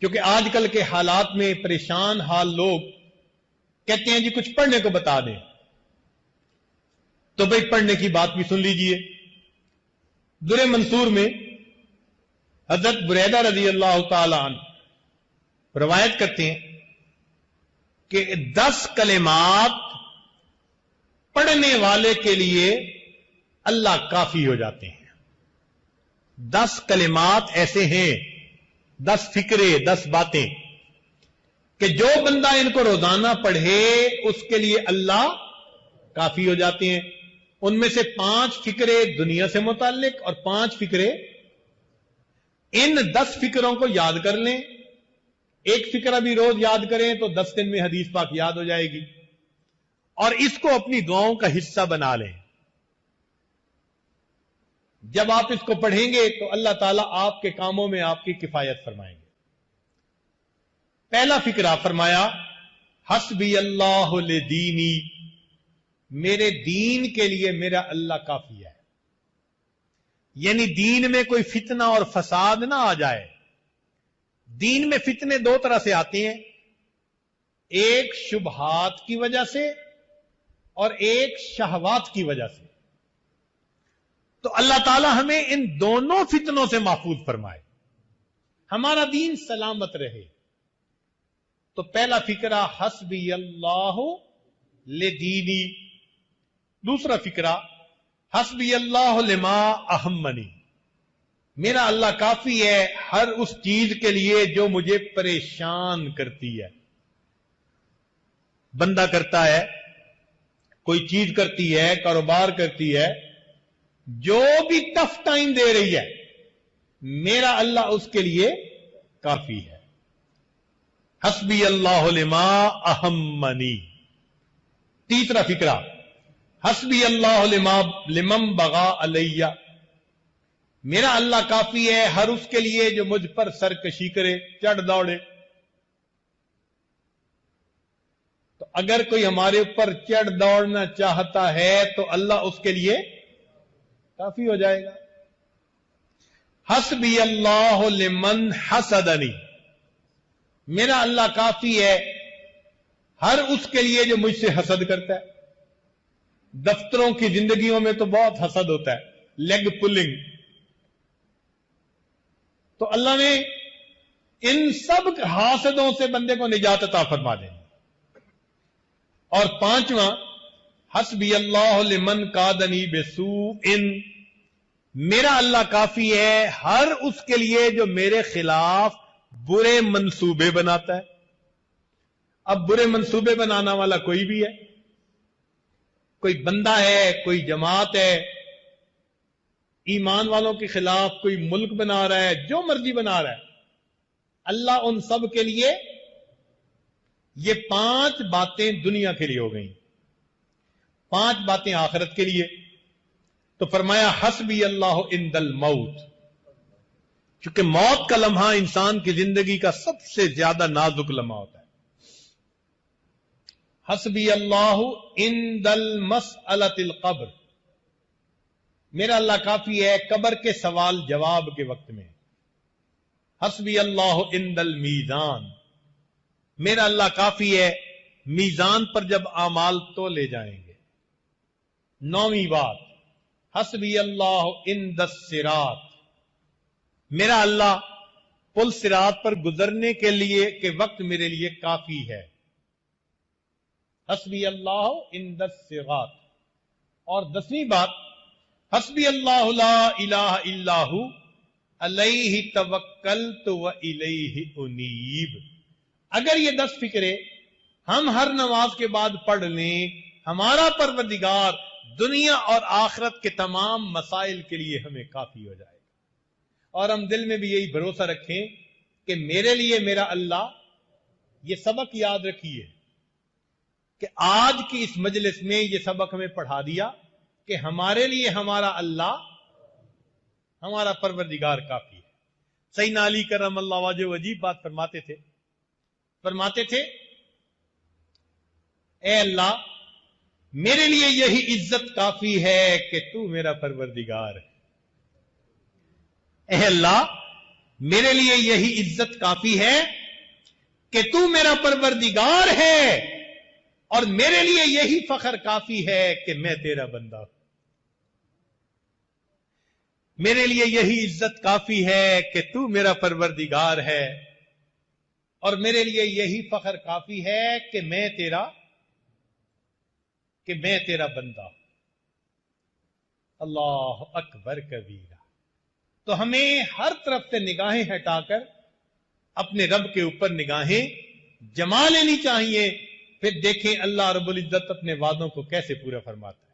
क्योंकि आजकल के हालात में परेशान हाल लोग कहते हैं जी कुछ पढ़ने को बता दें, तो भाई पढ़ने की बात भी सुन लीजिए। दुर्रे मंसूर में हजरत बुरेदा रजी अल्लाह ताला अन्हु रवायत करते हैं कि 10 कलिमात पढ़ने वाले के लिए अल्लाह काफी हो जाते हैं। 10 कलिमात ऐसे हैं, 10 फिक्रे, 10 बातें कि जो बंदा इनको रोजाना पढ़े उसके लिए अल्लाह काफी हो जाते हैं। उनमें से 5 फिक्रे दुनिया से मुतालिक और 5 फिक्रे, इन 10 फिक्रों को याद कर लें। 1 फिक्रा भी रोज याद करें तो 10 दिन में हदीस पाक याद हो जाएगी और इसको अपनी दुआओं का हिस्सा बना लें। जब आप इसको पढ़ेंगे तो अल्लाह ताला आपके कामों में आपकी किफायत फरमाएंगे। पहला फिक्रा फरमाया हस्बी अल्लाहु ले दीनी, मेरे दीन के लिए मेरा अल्लाह काफी है। यानी दीन में कोई फितना और फसाद ना आ जाए। दीन में फितने 2 तरह से आते हैं, एक शुबहात की वजह से और एक शहवात की वजह से। तो अल्लाह ताला हमें इन दोनों फितनों से महफूज फरमाए, हमारा दीन सलामत रहे। तो पहला फिक्रा हस्बी अल्लाह ले दीनी। दूसरा फिक्रा हस्बी अल्लाह लिमा अहम्मनी, मेरा अल्लाह काफी है हर उस चीज के लिए जो मुझे परेशान करती है। बंदा करता है, कोई चीज करती है, कारोबार करती है, जो भी टफ टाइम दे रही है, मेरा अल्लाह उसके लिए काफी है। हस्बी अल्लाह लिमा अहम्मनी। तीसरा फिक्रा हस्बी अल्लाह लिमन बगा अलैया, मेरा अल्लाह काफी है हर उसके लिए जो मुझ पर सरकशी करे, चढ़ दौड़े। तो अगर कोई हमारे ऊपर चढ़ दौड़ना चाहता है तो अल्लाह उसके लिए काफी हो जाएगा। हस्बी अल्लाह लिमन हसदनी, मेरा अल्लाह काफी है हर उसके लिए जो मुझसे हसद करता है। दफ्तरों की जिंदगियों में तो बहुत हसद होता है, लेग पुलिंग। तो अल्लाह ने इन सब हासदों से बंदे को निजात अता फरमा दे। और 5वां हस्बी अल्लाह लिमन कादनी बेसूइन, मेरा अल्लाह काफी है हर उसके लिए जो मेरे खिलाफ बुरे मंसूबे बनाता है। अब बुरे मंसूबे बनाना वाला कोई भी है, कोई बंदा है, कोई जमात है, ईमान वालों के खिलाफ कोई मुल्क बना रहा है, जो मर्जी बना रहा है। अल्लाह उन सब के लिए, ये 5 बातें दुनिया के लिए हो गई, 5 बातें आखिरत के लिए। तो फरमाया हस्बी अल्लाह इंदल मौत, क्योंकि मौत का लम्हा इंसान की जिंदगी का सबसे ज्यादा नाजुक लम्हा होता है। हस्बी अल्लाह इंदल मसअलतिल कब्र, मेरा अल्लाह काफी है कब्र के सवाल जवाब के वक्त में। हस्बी अल्लाह इंदल मीजान, मेरा अल्लाह काफी है मीजान पर जब आमाल तो ले जाएंगे। 9वीं बात हस्बी अल्लाह इंदस सिरात, मेरा अल्लाह पुल सिरात पर गुजरने के लिए के वक्त मेरे लिए काफी है। हस्बी अल्लाह इंदस सिरात। और 10वीं बात हस्बी अल्लाह ला इलाहा इल्लाहु अलैहि तवक्कलतु व इलैहि उनीब। अगर ये 10 फिक्रे हम हर नमाज के बाद पढ़ लें, हमारा परवरदिगार दुनिया और आखिरत के तमाम मसाइल के लिए हमें काफी हो जाएगा। और हम दिल में भी यही भरोसा रखें कि मेरे लिए मेरा अल्लाह, ये सबक याद रखिए कि आज की इस मजलिस में ये सबक हमें पढ़ा दिया कि हमारे लिए हमारा अल्लाह, हमारा परवरदिगार काफी है। सय्यदना अली करम अल्लाह वजहू अजीब बात फरमाते थे ए अल्लाह, मेरे लिए यही इज्जत काफी है कि तू मेरा परवरदिगार है। ए अल्लाह, मेरे लिए यही इज्जत काफी है कि तू मेरा परवरदिगार है, और मेरे लिए यही फख्र काफी है कि मैं तेरा बंदा हूं। मेरे लिए यही इज्जत काफी है कि तू मेरा परवरदिगार है, और मेरे लिए यही फख्र काफी है कि मैं तेरा बंदा हूं। अल्लाह अकबर कबीरा। तो हमें हर तरफ से निगाहें हटाकर अपने रब के ऊपर निगाहें जमा लेनी चाहिए, फिर देखें अल्लाह रब्बुल इज्जत अपने वादों को कैसे पूरा फरमाता है।